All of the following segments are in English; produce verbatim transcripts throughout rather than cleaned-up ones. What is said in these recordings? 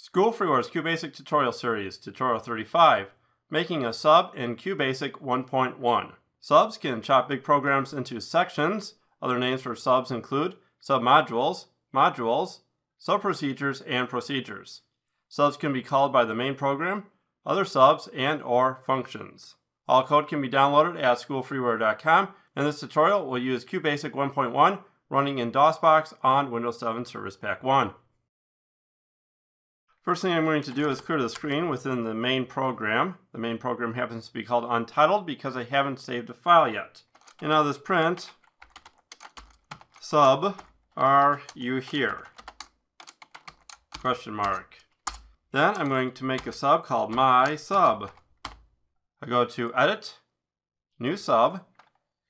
School Freeware's QBasic Tutorial Series, Tutorial thirty-five, Making a Sub in QBasic one point one. Subs can chop big programs into sections. Other names for subs include submodules, modules, subprocedures, and procedures. Subs can be called by the main program, other subs, and or functions. All code can be downloaded at School Freeware dot com, and this tutorial will use QBasic one point one running in DOSBox on Windows seven Service Pack one. First thing I'm going to do is clear the screen within the main program. The main program happens to be called Untitled because I haven't saved a file yet. And now this print, sub, are you here? Question mark. Then I'm going to make a sub called MySub. I go to Edit, New Sub,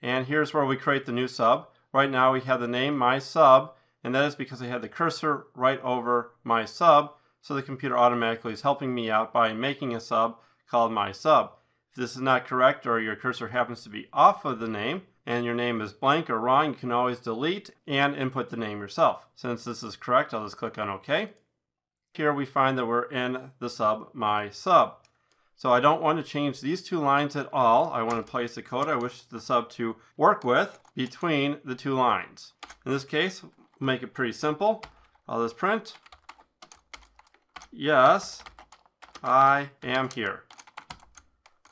and here's where we create the new sub. Right now we have the name MySub, and that is because I had the cursor right over MySub, so the computer automatically is helping me out by making a sub called MySub. If this is not correct or your cursor happens to be off of the name and your name is blank or wrong, you can always delete and input the name yourself. Since this is correct, I'll just click on OK. Here we find that we're in the sub MySub. So I don't want to change these two lines at all. I want to place the code I wish the sub to work with between the two lines. In this case, make it pretty simple. I'll just print, yes, I am here.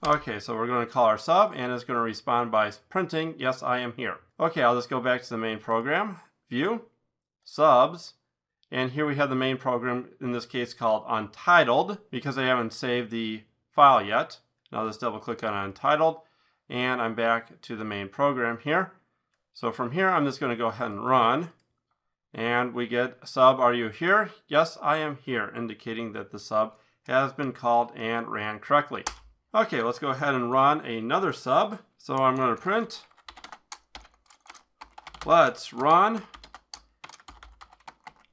Okay, so we're going to call our sub, and it's going to respond by printing, yes, I am here. Okay, I'll just go back to the main program, View, Subs, and here we have the main program, in this case called Untitled, because I haven't saved the file yet. Now just double click on Untitled, and I'm back to the main program here. So from here, I'm just going to go ahead and run. And we get sub, are you here? Yes, I am here, indicating that the sub has been called and ran correctly. Okay, let's go ahead and run another sub. So I'm going to print, let's run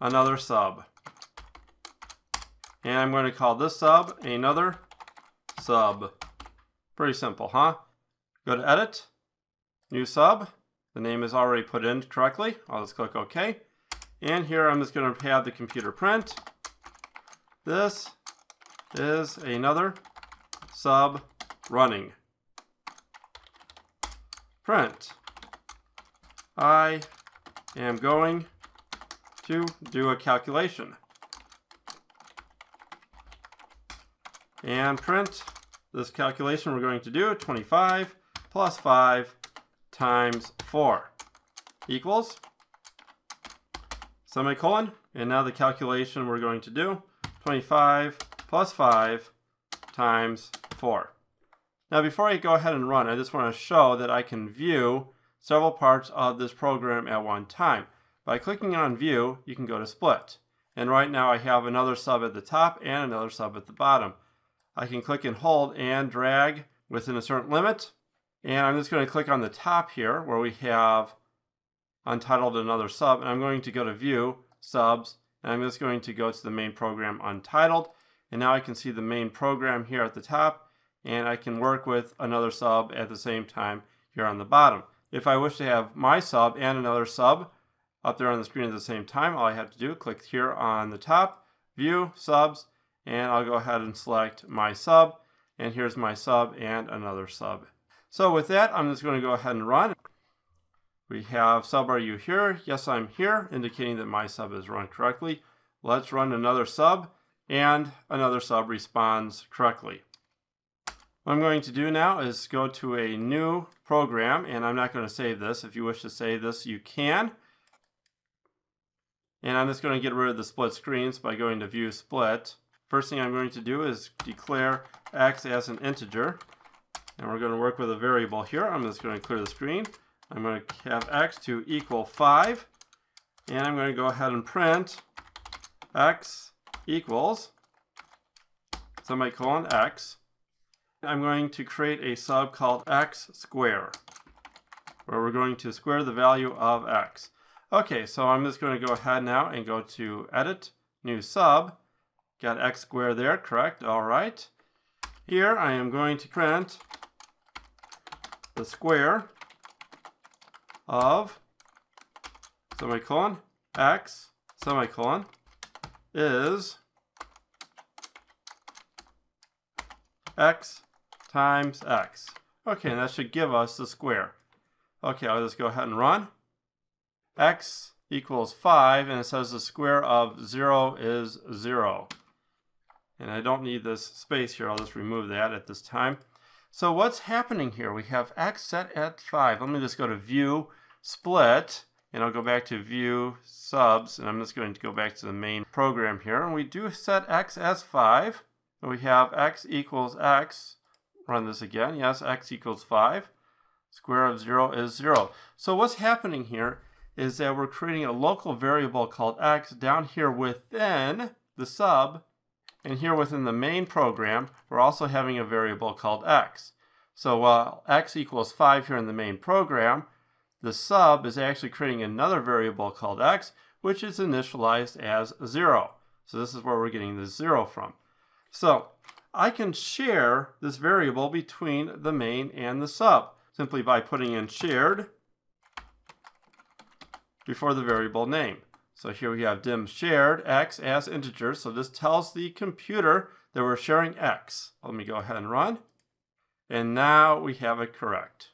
another sub. And I'm going to call this sub another sub. Pretty simple, huh? Go to Edit, New Sub. The name is already put in correctly. I'll just click OK. And here I'm just going to have the computer print, this is another sub running. Print, I am going to do a calculation. And print this calculation we're going to do, twenty-five plus five times four equals semicolon, and now the calculation we're going to do, twenty-five plus five times four. Now before I go ahead and run, I just want to show that I can view several parts of this program at one time. By clicking on View, you can go to Split. And right now I have another sub at the top and another sub at the bottom. I can click and hold and drag within a certain limit. And I'm just going to click on the top here where we have Untitled another sub, and I'm going to go to View, Subs, and I'm just going to go to the main program Untitled, and now I can see the main program here at the top, and I can work with another sub at the same time here on the bottom. If I wish to have my sub and another sub up there on the screen at the same time, all I have to do is click here on the top, View, Subs, and I'll go ahead and select my sub, and here's my sub and another sub. So with that, I'm just going to go ahead and run. We have sub, are you here? Yes, I'm here, indicating that my sub is run correctly. Let's run another sub, and another sub responds correctly. What I'm going to do now is go to a new program, and I'm not going to save this. If you wish to save this, you can. And I'm just going to get rid of the split screens by going to View, Split. First thing I'm going to do is declare x as an integer, and we're going to work with a variable here. I'm just going to clear the screen. I'm going to have x to equal five, and I'm going to go ahead and print x equals semicolon x. I'm going to create a sub called x square, where we're going to square the value of x. Okay, so I'm just going to go ahead now and go to Edit, New Sub. Got x squared there, correct? All right. Here I am going to print the square of semicolon x semicolon is x times x. Okay, and that should give us the square. Okay, I'll just go ahead and run. X equals five, and it says the square of zero is zero. And I don't need this space here. I'll just remove that at this time. So what's happening here? We have x set at five. Let me just go to View, Split, and I'll go back to View, Subs, and I'm just going to go back to the main program here. And we do set x as five. And we have x equals x. Run this again. Yes, x equals five. Square of zero is zero. So what's happening here is that we're creating a local variable called x down here within the sub, and here within the main program, we're also having a variable called x. So while x equals five here in the main program, the sub is actually creating another variable called x, which is initialized as zero. So this is where we're getting the zero from. So I can share this variable between the main and the sub simply by putting in shared before the variable name. So here we have dim shared x as integer. So this tells the computer that we're sharing x. Let me go ahead and run. And now we have it correct.